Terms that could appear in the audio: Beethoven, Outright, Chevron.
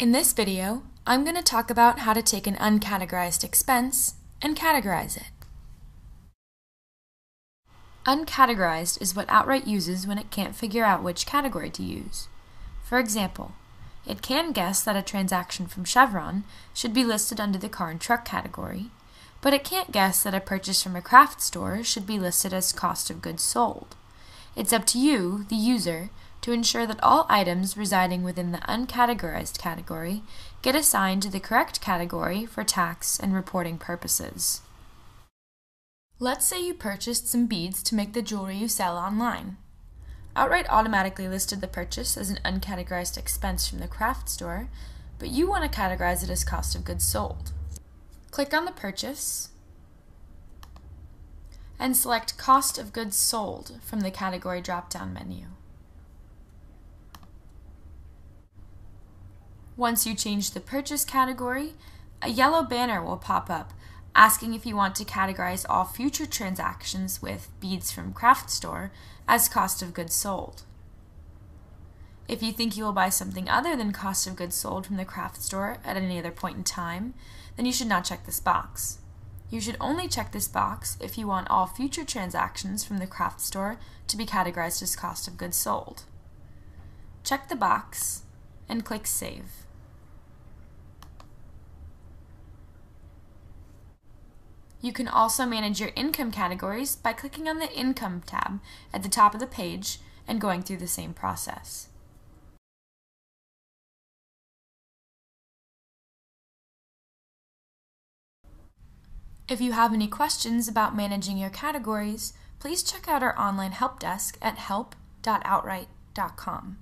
In this video, I'm going to talk about how to take an uncategorized expense and categorize it. Uncategorized is what Outright uses when it can't figure out which category to use. For example, it can guess that a transaction from Chevron should be listed under the car and truck category, but it can't guess that a purchase from a craft store should be listed as cost of goods sold. It's up to you, the user, to ensure that all items residing within the uncategorized category get assigned to the correct category for tax and reporting purposes. Let's say you purchased some beads to make the jewelry you sell online. Outright automatically listed the purchase as an uncategorized expense from the craft store, but you want to categorize it as cost of goods sold. Click on the purchase and select cost of goods sold from the category drop-down menu. Once you change the purchase category, a yellow banner will pop up asking if you want to categorize all future transactions with beads from craft store as cost of goods sold. If you think you will buy something other than cost of goods sold from the craft store at any other point in time, then you should not check this box. You should only check this box if you want all future transactions from the craft store to be categorized as cost of goods sold. Check the box and click Save. You can also manage your income categories by clicking on the Income tab at the top of the page and going through the same process. If you have any questions about managing your categories, please check out our online help desk at help.outright.com.